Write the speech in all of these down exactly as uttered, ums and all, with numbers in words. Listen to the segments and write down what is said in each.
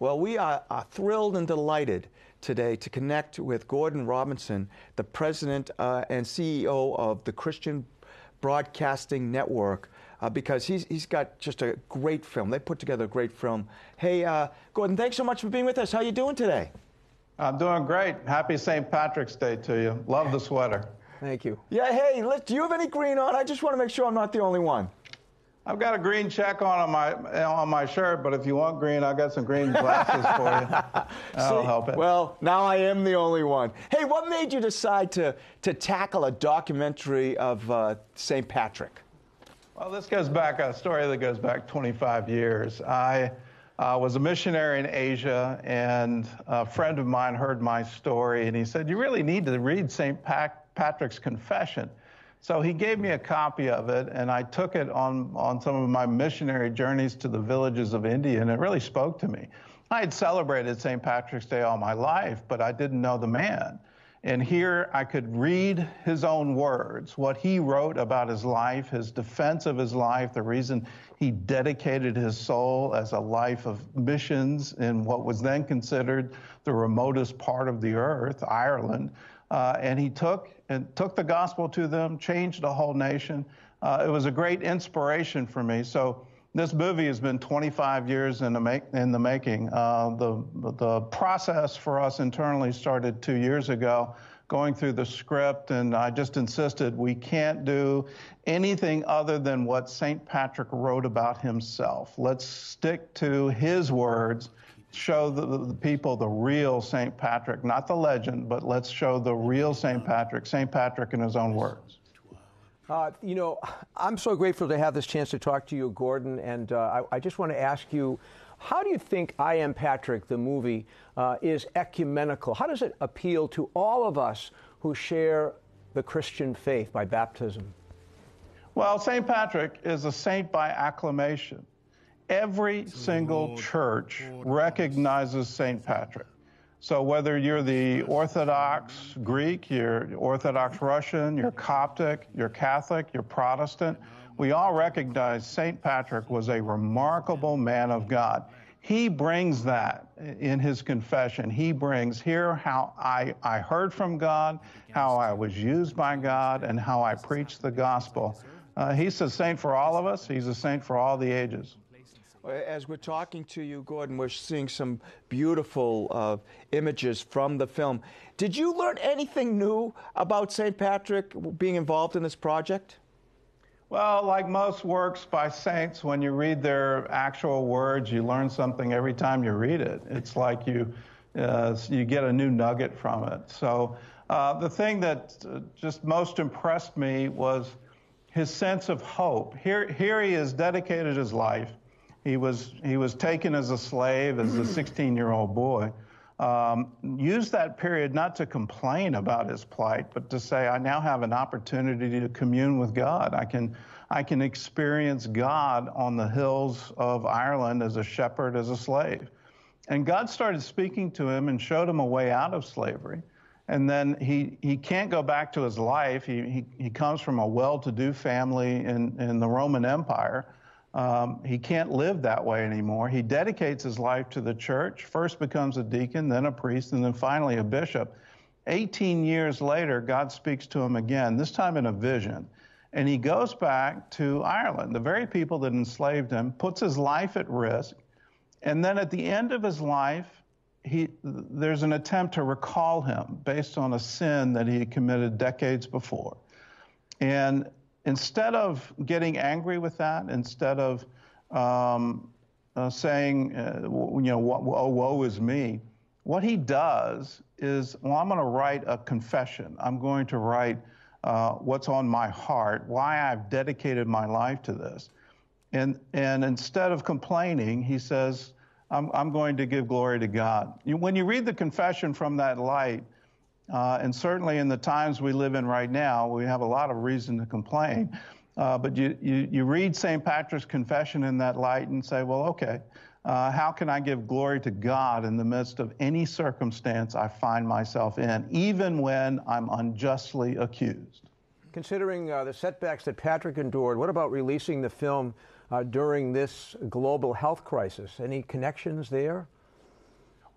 Well, we are, are thrilled and delighted today to connect with Gordon Robertson, the president uh, and C E O of the Christian Broadcasting Network, uh, because he's he's got just a great film. They put together a great film. Hey, uh, Gordon, thanks so much for being with us. How are you doing today? I'm doing great. Happy Saint Patrick's Day to you. Love the sweater. Thank you. Yeah, hey, let, do you have any green on? I just want to make sure I'm not the only one. I've got a green check on, on my on my shirt, but if you want green, I've got some green glasses for you. That'll See, help it. Well, now I am the only one. Hey, what made you decide to, to tackle a documentary of uh, Saint Patrick? Well, this goes back, a story that goes back twenty-five years. I uh, was a missionary in Asia, and a friend of mine heard my story, and he said, you really need to read Saint Pac- Patrick's Confession. So he gave me a copy of it, and I took it on, on some of my missionary journeys to the villages of India, and it really spoke to me. I had celebrated Saint Patrick's Day all my life, but I didn't know the man. And here I could read his own words, what he wrote about his life, his defense of his life, the reason he dedicated his soul as a life of missions in what was then considered the remotest part of the earth, Ireland. Uh, and he took and took the gospel to them, changed the whole nation. Uh, it was a great inspiration for me. So this movie has been twenty-five years in the, make, in the making. Uh, the, the process for us internally started two years ago, going through the script, and I just insisted we can't do anything other than what Saint Patrick wrote about himself. Let's stick to his words. Show the, the people the real Saint Patrick, not the legend, but let's show the real Saint Patrick, Saint Patrick in his own words. Uh, you know, I'm so grateful to have this chance to talk to you, Gordon, and uh, I, I just want to ask you, how do you think I Am Patrick, the movie, uh, is ecumenical? How does it appeal to all of us who share the Christian faith by baptism? Well, Saint Patrick is a saint by acclamation. Every single church recognizes Saint Patrick. So whether you're the Orthodox Greek, you're Orthodox Russian, you're Coptic, you're Catholic, you're Protestant, we all recognize Saint Patrick was a remarkable man of God. He brings that in his confession. He brings here how I, I heard from God, how I was used by God, and how I preached the gospel. Uh, he's a saint for all of us. He's a saint for all the ages. As we're talking to you, Gordon, we're seeing some beautiful uh, images from the film. Did you learn anything new about Saint Patrick being involved in this project? Well, like most works by saints, when you read their actual words, you learn something every time you read it. It's like you, uh, you get a new nugget from it. So uh, the thing that just most impressed me was his sense of hope. Here, here he has dedicated his life. He was, he was taken as a slave, as a sixteen-year-old boy. Um, used that period not to complain about his plight, but to say, I now have an opportunity to commune with God. I can, I can experience God on the hills of Ireland as a shepherd, as a slave. And God started speaking to him and showed him a way out of slavery. And then he, he can't go back to his life. He, he, he comes from a well-to-do family in, in the Roman Empire. Um, he can't live that way anymore. He dedicates his life to the church, first becomes a deacon, then a priest, and then finally a bishop. eighteen years later, God speaks to him again, this time in a vision. And he goes back to Ireland, the very people that enslaved him, puts his life at risk. And then at the end of his life, he, there's an attempt to recall him based on a sin that he had committed decades before. And instead of getting angry with that, instead of um, uh, saying, uh, you know, oh, woe is me, what he does is, well, I'm going to write a confession. I'm going to write uh, what's on my heart, why I've dedicated my life to this. And, and instead of complaining, he says, I'm, I'm going to give glory to God. You, when you read the confession from that light, Uh, and certainly in the times we live in right now, we have a lot of reason to complain. Uh, but you, you, you read Saint Patrick's Confession in that light and say, well, okay, uh, how can I give glory to God in the midst of any circumstance I find myself in, even when I'm unjustly accused? Considering uh, the setbacks that Patrick endured, what about releasing the film uh, during this global health crisis? Any connections there?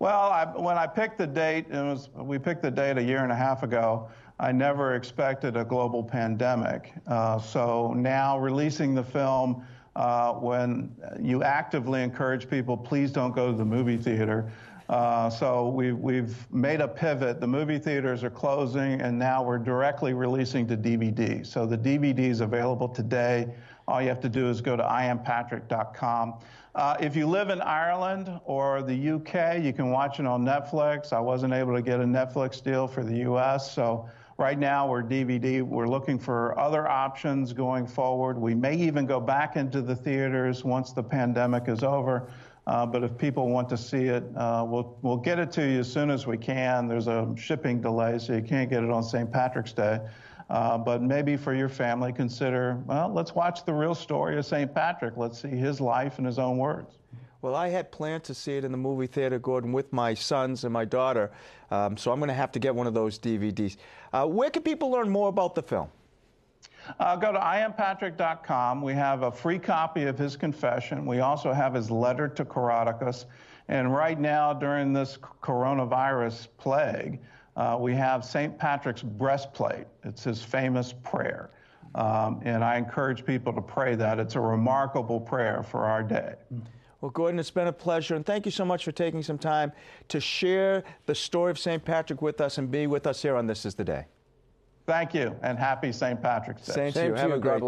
Well, I, when I picked the date, it was, we picked the date a year and a half ago, I never expected a global pandemic. Uh, so now releasing the film, uh, when you actively encourage people, please don't go to the movie theater. Uh, so we've, we've made a pivot. The movie theaters are closing, and now we're directly releasing to D V D. So the D V D is available today. All you have to do is go to I am Patrick dot com. Uh, if you live in Ireland or the U K, you can watch it on Netflix. I wasn't able to get a Netflix deal for the U S, so right now we're D V D. We're looking for other options going forward. We may even go back into the theaters once the pandemic is over. Uh, but if people want to see it, uh, we'll we'll get it to you as soon as we can. There's a shipping delay, so you can't get it on Saint Patrick's Day. Uh, but maybe for your family, consider, well, let's watch the real story of Saint Patrick. Let's see his life in his own words. Well, I had planned to see it in the movie theater, Gordon, with my sons and my daughter. Um, so I'm going to have to get one of those D V Ds. Uh, where can people learn more about the film? Uh, go to I am Patrick dot com. We have a free copy of his confession. We also have his letter to Caroticus. And right now, during this coronavirus plague, uh, we have Saint Patrick's breastplate. It's his famous prayer. Um, and I encourage people to pray that. It's a remarkable prayer for our day. Well, Gordon, it's been a pleasure, and thank you so much for taking some time to share the story of Saint Patrick with us and be with us here on This Is The Day. Thank you, and happy Saint Patrick's Day. Same to you. Have a great day.